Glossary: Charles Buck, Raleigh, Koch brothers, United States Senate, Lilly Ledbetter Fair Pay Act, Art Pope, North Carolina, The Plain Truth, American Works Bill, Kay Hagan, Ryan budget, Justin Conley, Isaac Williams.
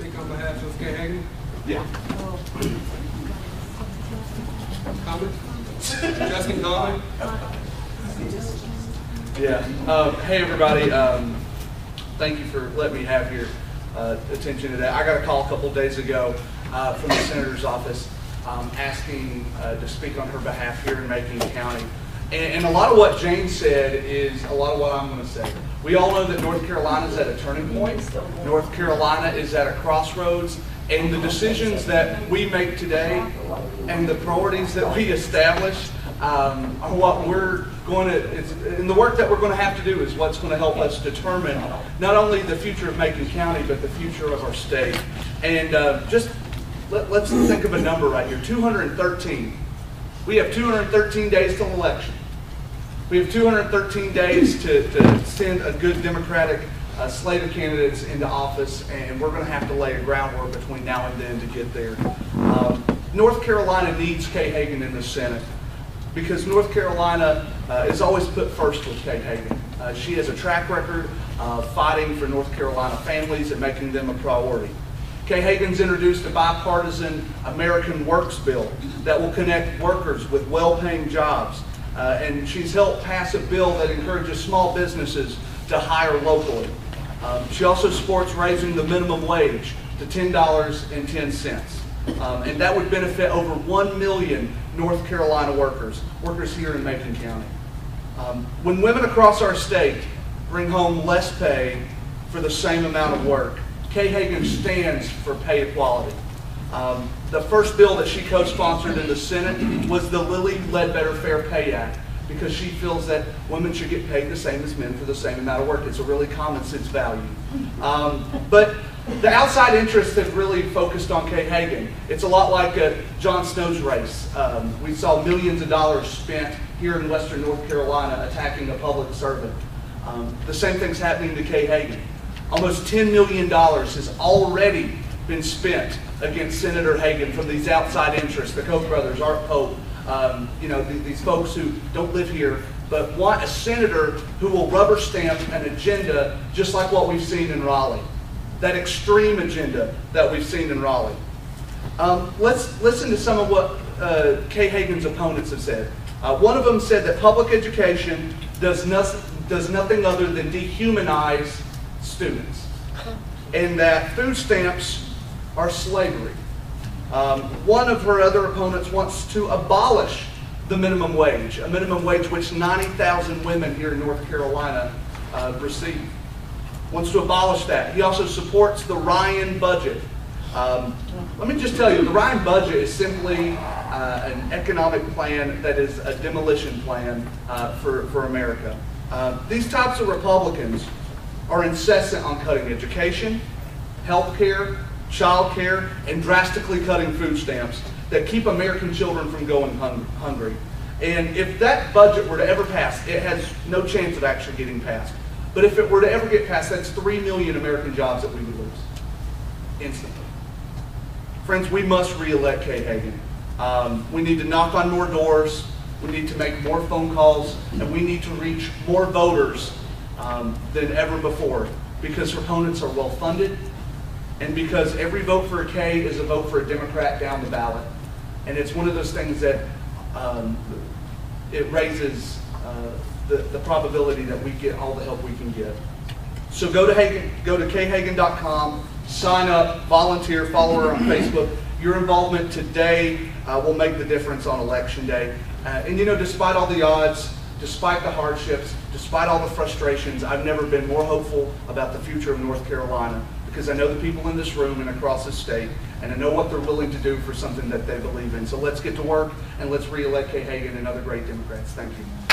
speak on behalf of Kay Hagan? Yeah. Comment? Justin, comment? Yeah. Hey, everybody. Thank you for letting me have your attention today. I got a call a couple of days ago from the senator's office asking to speak on her behalf here in Macon County. And a lot of what Jane said is a lot of what I'm going to say. We all know that North Carolina is at a turning point. North Carolina is at a crossroads, and the decisions that we make today and the priorities that we establish are what we're going to, and the work that we're going to have to do is what's going to help us determine not only the future of Macon County, but the future of our state. And just let's think of a number right here, 213. We have 213 days till election. We have 213 days to send a good Democratic slate of candidates into office, and we're going to have to lay a groundwork between now and then to get there. North Carolina needs Kay Hagan in the Senate because North Carolina is always put first with Kay Hagan. She has a track record of fighting for North Carolina families and making them a priority. Kay Hagan's introduced a bipartisan American Works Bill that will connect workers with well-paying jobs. And she's helped pass a bill that encourages small businesses to hire locally. She also supports raising the minimum wage to $10.10. And that would benefit over 1 million North Carolina workers here in Macon County. When women across our state bring home less pay for the same amount of work, Kay Hagan stands for pay equality. The first bill that she co-sponsored in the Senate was the Lilly Ledbetter Fair Pay Act because she feels that women should get paid the same as men for the same amount of work. It's a really common sense value. But the outside interests have really focused on Kay Hagan. It's a lot like Jon Snow's race. We saw millions of dollars spent here in western North Carolina attacking a public servant. The same thing's happening to Kay Hagan. Almost $10 million has already been spent against Senator Hagan from these outside interests, the Koch brothers, Art Pope, you know, these folks who don't live here, but want a senator who will rubber stamp an agenda just like what we've seen in Raleigh, that extreme agenda that we've seen in Raleigh. Let's listen to some of what Kay Hagan's opponents have said. One of them said that public education does nothing other than dehumanize students, and that food stamps are slavery. One of her other opponents wants to abolish the minimum wage, a minimum wage which 90,000 women here in North Carolina receive. Wants to abolish that. He also supports the Ryan budget. Let me just tell you, the Ryan budget is simply an economic plan that is a demolition plan for America. These types of Republicans are incessant on cutting education, health care, child care, and drastically cutting food stamps that keep American children from going hungry. And if that budget were to ever pass, it has no chance of actually getting passed. But if it were to ever get passed, that's 3 million American jobs that we would lose instantly. Friends, we must re-elect Kay Hagan. We need to knock on more doors, we need to make more phone calls, and we need to reach more voters than ever before, because her opponents are well funded, and because every vote for a Kay is a vote for a Democrat down the ballot, and it's one of those things that it raises the probability that we get all the help we can get. So go to Hagan, go to kayhagan.com, sign up, volunteer, follow her on Facebook. Your involvement today will make the difference on election day. And you know, despite all the odds, despite the hardships, despite all the frustrations, I've never been more hopeful about the future of North Carolina because I know the people in this room and across the state, and I know what they're willing to do for something that they believe in. So let's get to work and let's re-elect Kay Hagan and other great Democrats. Thank you.